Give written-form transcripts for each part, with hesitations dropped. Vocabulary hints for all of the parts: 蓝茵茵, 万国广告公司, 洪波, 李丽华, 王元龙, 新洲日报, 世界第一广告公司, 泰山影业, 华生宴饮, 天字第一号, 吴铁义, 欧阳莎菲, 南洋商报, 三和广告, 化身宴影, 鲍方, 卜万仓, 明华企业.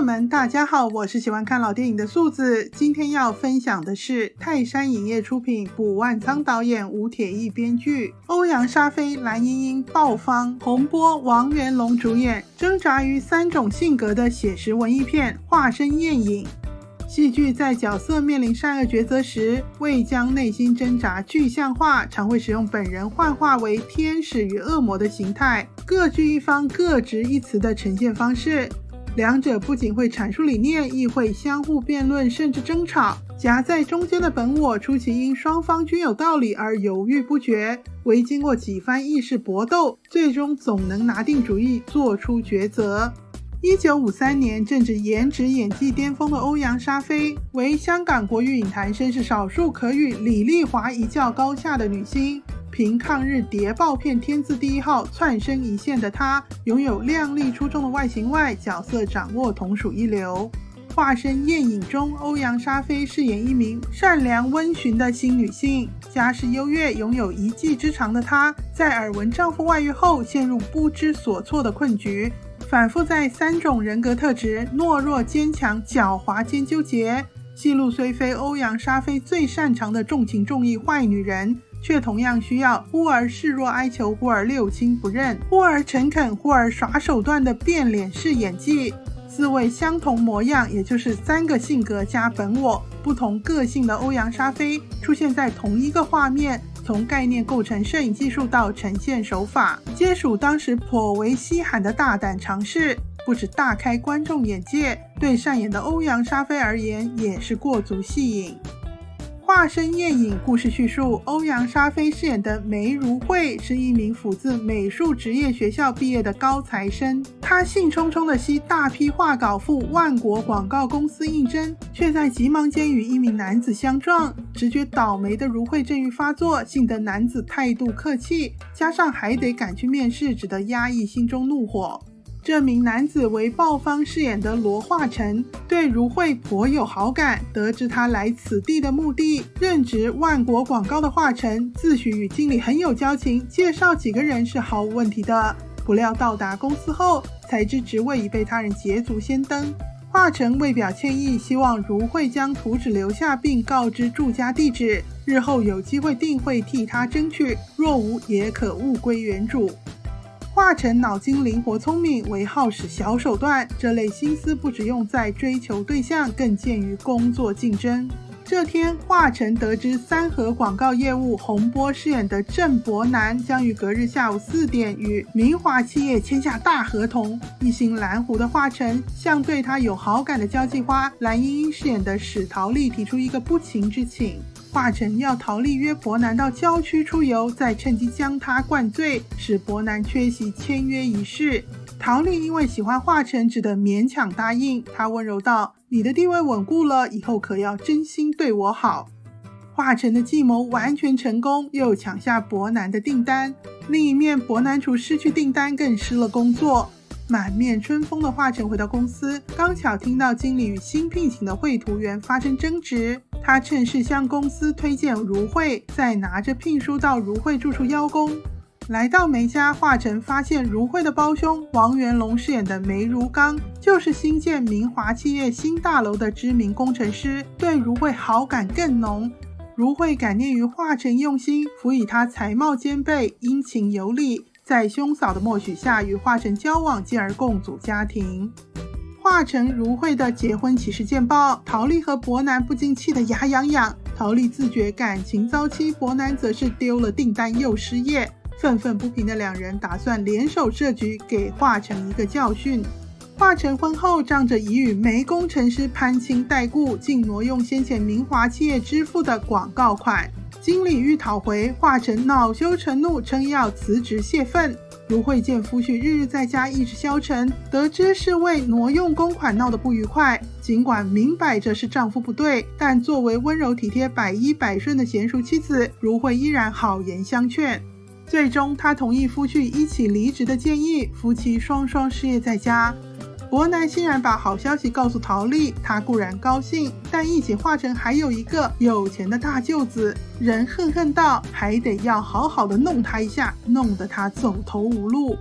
友们，大家好，我是喜欢看老电影的素子。今天要分享的是泰山影业出品，卜万仓导演，吴铁义编剧，欧阳莎菲、蓝茵茵、鲍方、洪波、王元龙主演，挣扎于3种性格的写实文艺片《化身宴影》。戏剧在角色面临善恶抉择时，为将内心挣扎具象化，常会使用本人幻化为天使与恶魔的形态，各具一方、各执一词的呈现方式。两者不仅会阐述理念，亦会相互辩论甚至争吵。夹在中间的本我初期因双方均有道理而犹豫不决，唯经过几番意识搏斗，最终总能拿定主意，做出抉择。1953年，正值颜值演技巅峰的欧阳莎菲为香港国语影坛身世少数可与李丽华一较高下的女星，凭抗日谍报片《天字第一号》窜升一线的她，拥有靓丽出众的外形外，角色掌握同属一流。《化身宴影》中，欧阳莎菲饰演一名善良温驯的新女性，家世优越，拥有一技之长的她，在耳闻丈夫外遇后陷入不知所措的困局，反复在3种人格特质——懦弱、坚强、狡猾间纠结。戏路虽非欧阳莎菲最擅长的重情重义坏女人，却同样需要忽而示弱哀求，忽而六亲不认，忽而诚恳，忽而耍手段的变脸式演技。4位相同模样，也就是3个性格加本我，不同个性的欧阳莎菲出现在同一个画面。从概念构成、摄影技术到呈现手法，皆属当时颇为稀罕的大胆尝试，不止大开观众眼界，对上演的欧阳莎菲而言也是过足戏瘾。化身宴影故事叙述，欧阳莎菲饰演的梅如慧是一名辅自美术职业学校毕业的高材生，她兴冲冲地吸大批画稿赴万国广告公司应征，却在急忙间与一名男子相撞。直觉倒霉的如慧症愈发作，幸得男子态度客气，加上还得赶去面试，只得压抑心中怒火。这名男子为鲍方饰演的罗化成，对如慧颇有好感。得知他来此地的目的，任职万国广告的化成自诩与经理很有交情，介绍几个人是毫无问题的。不料到达公司后，才知职位已被他人捷足先登。化成为表歉意，希望如慧将图纸留下，并告知住家地址，日后有机会定会替他争取，若无也可物归原主。化成脑筋灵活聪明，唯好使小手段，这类心思不只用在追求对象，更见于工作竞争。这天，化成得知三和广告业务洪波饰演的郑伯南将于隔日下午4点与明华企业签下大合同，一心蓝湖的化成向对他有好感的交际花蓝茵茵饰演的史陶丽提出一个不情之请。化成要逃离约伯南到郊区出游，再趁机将他灌醉，使伯南缺席签约仪式。陶丽因为喜欢化成，只得勉强答应。他温柔道：“你的地位稳固了，以后可要真心对我好。”化成的计谋完全成功，又抢下伯南的订单。另一面，伯南除失去订单，更失了工作。满面春风的化成回到公司，刚巧听到经理与新聘请的绘图员发生争执。他趁势向公司推荐如慧，再拿着聘书到如慧住处邀功。来到梅家，化成发现如慧的胞兄王元龙饰演的梅如刚就是新建明华企业新大楼的知名工程师，对如慧好感更浓。如慧感念于化成用心辅以他才貌兼备，殷勤有礼，在兄嫂的默许下与化成交往，进而共组家庭。化成如慧的结婚启事见报，陶丽和伯南不禁气得牙痒痒。陶丽自觉感情遭欺，伯南则是丢了订单又失业，愤愤不平的两人打算联手设局，给化成一个教训。化成婚后仗着已与梅工程师攀亲带故，竟挪用先前明华企业支付的广告款。经理欲讨回，化成恼羞成怒，称要辞职泄愤。如慧见夫婿日日在家意志消沉，得知是为挪用公款闹得不愉快，尽管明摆着是丈夫不对，但作为温柔体贴、百依百顺的娴熟妻子，如慧依然好言相劝。最终她同意夫婿一起离职的建议，夫妻双双失业在家。伯南欣然把好消息告诉陶丽，她固然高兴，但一起化成还有一个有钱的大舅子，人恨恨道还得要好好的弄他一下，弄得他走投无路。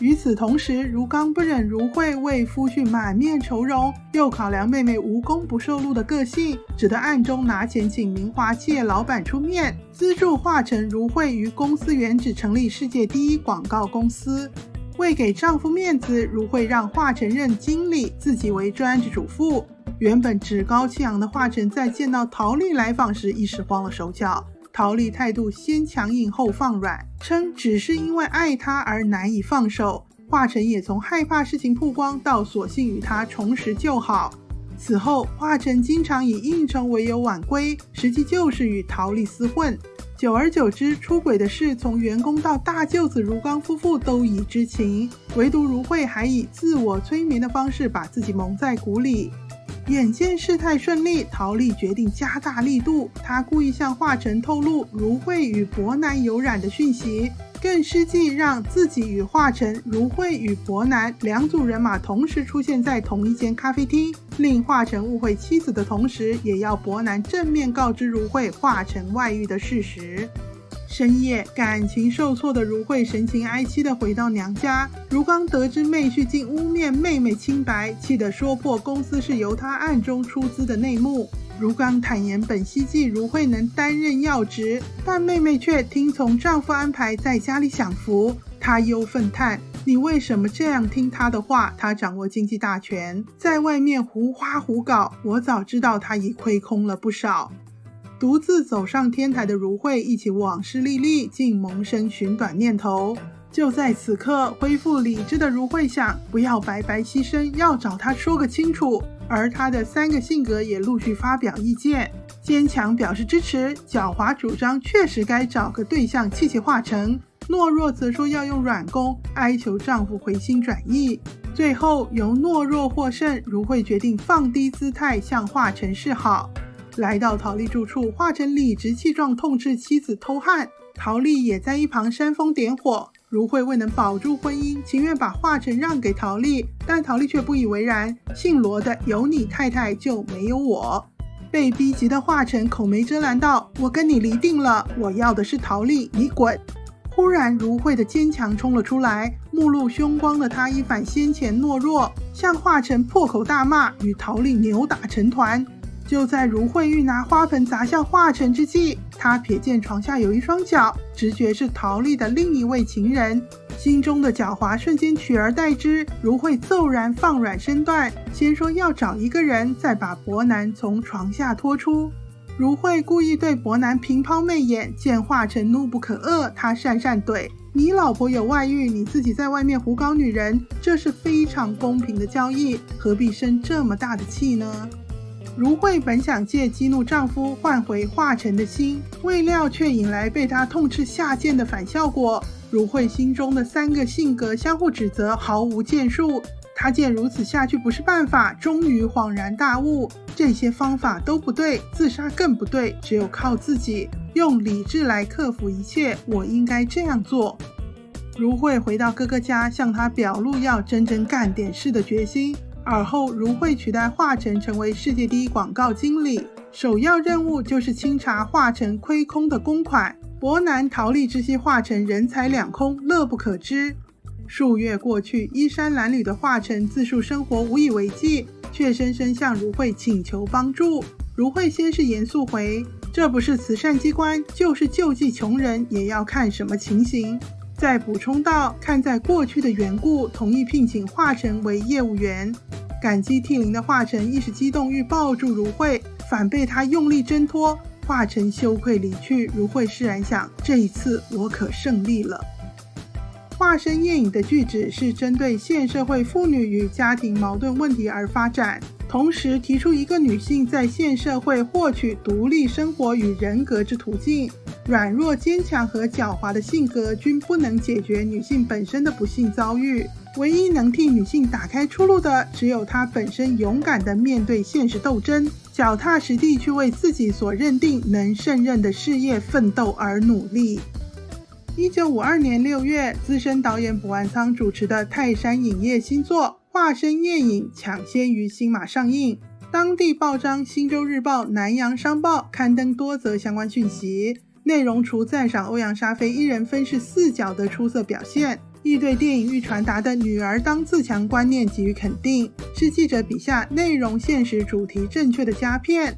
与此同时，如罡不忍如晦为夫婿满面愁容，又考量妹妹无功不受禄的个性，只得暗中拿钱请明华企业老板出面资助华晨如晦于公司原址成立世界第一广告公司。为给丈夫面子，如晦让华晨任经理，自己为专案主妇。原本趾高气扬的华晨，在见到陶丽来访时，一时慌了手脚。陶丽态度先强硬后放软，称只是因为爱他而难以放手。华晨也从害怕事情曝光到索性与他重拾旧好。此后，华晨经常以应酬为由晚归，实际就是与陶丽厮混。久而久之，出轨的事从员工到大舅子如罡夫妇都已知情，唯独如晦还以自我催眠的方式把自己蒙在鼓里。眼见事态顺利，陶丽决定加大力度。她故意向华晨透露如晦与伯南有染的讯息，更施计让自己与华晨、如晦与伯南两组人马同时出现在同一间咖啡厅，令华晨误会妻子的同时，也要伯南正面告知如晦华晨外遇的事实。深夜，感情受挫的如晦神情哀戚地回到娘家。如罡得知妹婿竟污蔑妹妹清白，气得说破公司是由他暗中出资的内幕。如罡坦言本希冀如晦能担任要职，但妹妹却听从丈夫安排在家里享福。她忧愤叹：你为什么这样听她的话？她掌握经济大权，在外面狐花狐搞，我早知道她已亏空了不少。独自走上天台的如晦忆起往事历历，竟萌生寻短念头。就在此刻，恢复理智的如晦想，不要白白牺牲，要找他说个清楚。而他的三个性格也陆续发表意见，坚强表示支持，狡猾主张确实该找个对象气气化成，懦弱则说要用软攻，哀求丈夫回心转意。最后由懦弱获胜，如晦决定放低姿态向华晨示好。来到陶丽住处，华晨理直气壮痛斥妻子偷汉，陶丽也在一旁煽风点火。如晦未能保住婚姻，情愿把华晨让给陶丽，但陶丽却不以为然，姓罗的有你太太就没有我。被逼急的华晨口没遮拦道：我跟你离定了，我要的是陶丽，你滚。忽然如晦的坚强冲了出来，目露凶光的他一反先前懦弱，向华晨破口大骂，与陶丽扭打成团。就在如晦欲拿花盆砸向华晨之际，他瞥见床下有一双脚，直觉是陶丽的另一位情人，心中的狡猾瞬间取而代之。如晦骤然放软身段，先说要找一个人，再把伯南从床下拖出。如晦故意对伯南平抛媚眼，见华晨怒不可遏，他讪讪怼：你老婆有外遇，你自己在外面胡搞女人，这是非常公平的交易，何必生这么大的气呢？如晦本想借激怒丈夫换回华晨的心，未料却引来被他痛斥下贱的反效果。如晦心中的三个性格相互指责，毫无建树。他见如此下去不是办法，终于恍然大悟，这些方法都不对，自杀更不对，只有靠自己，用理智来克服一切，我应该这样做。如晦回到哥哥家，向他表露要真正干点事的决心。而后，如晦取代华晨成为世界第一广告经理，首要任务就是清查华晨亏空的公款。伯南、陶丽知悉华晨人财两空，乐不可支。数月过去，衣衫褴褛的华晨自述生活无以为继，却深深向如晦请求帮助。如晦先是严肃回：“这不是慈善机关，就是救济穷人，也要看什么情形。”再补充到，看在过去的缘故，同意聘请华晨为业务员。感激涕零的华晨一时激动欲抱住如晦，反被他用力挣脱，华晨羞愧离去。如晦释然想，这一次我可胜利了。华生宴饮的句子是针对现社会妇女与家庭矛盾问题而发展，同时提出一个女性在现社会获取独立生活与人格之途径。软弱、坚强和狡猾的性格均不能解决女性本身的不幸遭遇，唯一能替女性打开出路的，只有她本身勇敢地面对现实斗争，脚踏实地去为自己所认定能胜任的事业奋斗而努力。1952年6月，资深导演卜万仓主持的泰山影业新作《华生宴饮》抢先于新马上映。当地报章《新洲日报》《南洋商报》刊登多则相关讯息。内容除赞赏欧阳莎菲一人分饰四角的出色表现，亦对电影欲传达的女儿当自强观念给予肯定，是记者笔下内容现实、主题正确的佳片。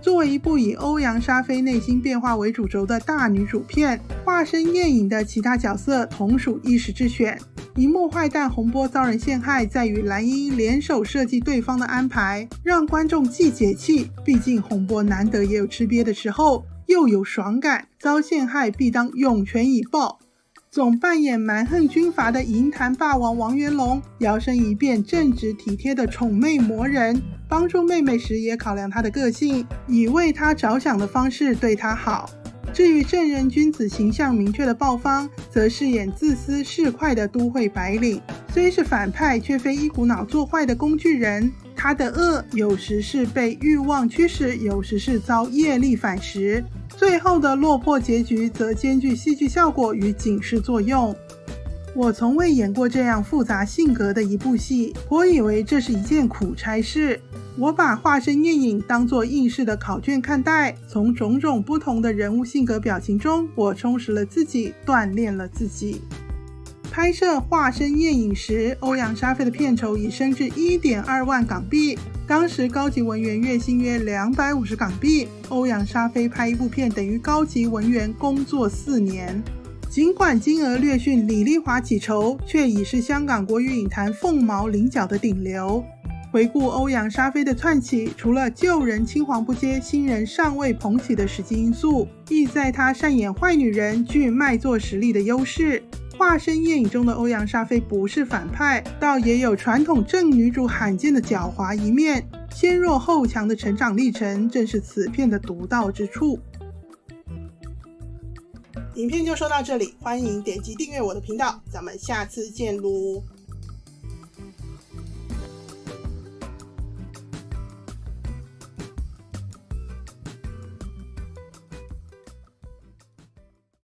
作为一部以欧阳莎菲内心变化为主轴的大女主片，化身艳影的其他角色同属一时之选。荧幕坏蛋洪波遭人陷害，在与蓝茵茵联手设计对方的安排，让观众既解气，毕竟洪波难得也有吃瘪的时候，又有爽感，遭陷害必当涌泉以报。总扮演蛮横军阀的银坛霸王王元龙，摇身一变正直体贴的宠妹魔人，帮助妹妹时也考量她的个性，以为她着想的方式对她好。至于正人君子形象明确的鲍方，则饰演自私市侩的都会白领，虽是反派，却非一股脑做坏的工具人。他的恶有时是被欲望驱使，有时是遭业力反噬。最后的落魄结局则兼具戏剧效果与警示作用。我从未演过这样复杂性格的一部戏，颇以为这是一件苦差事。我把化身艳影当作应试的考卷看待，从种种不同的人物性格表情中，我充实了自己，锻炼了自己。拍摄化身艳影时，欧阳莎菲的片酬已升至 1.2 万港币。当时高级文员月薪约250港币，欧阳莎菲拍一部片等于高级文员工作4年。尽管金额略逊李丽华几筹，却已是香港国语影坛凤毛麟角的顶流。回顾欧阳莎菲的窜起，除了旧人青黄不接、新人尚未捧起的实际因素，亦在她擅演坏女人具卖座实力的优势。化身艳影中的欧阳莎菲不是反派，倒也有传统正女主罕见的狡猾一面。先弱后强的成长历程，正是此片的独到之处。影片就说到这里，欢迎点击订阅我的频道，咱们下次见喽。